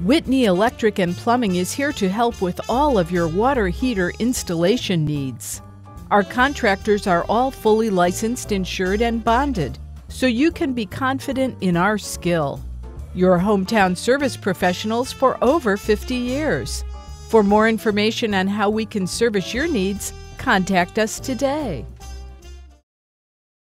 Whitney Electric and Plumbing is here to help with all of your water heater installation needs. Our contractors are all fully licensed, insured, and bonded, so you can be confident in our skill. Your hometown service professionals for over 50 years. For more information on how we can service your needs, contact us today.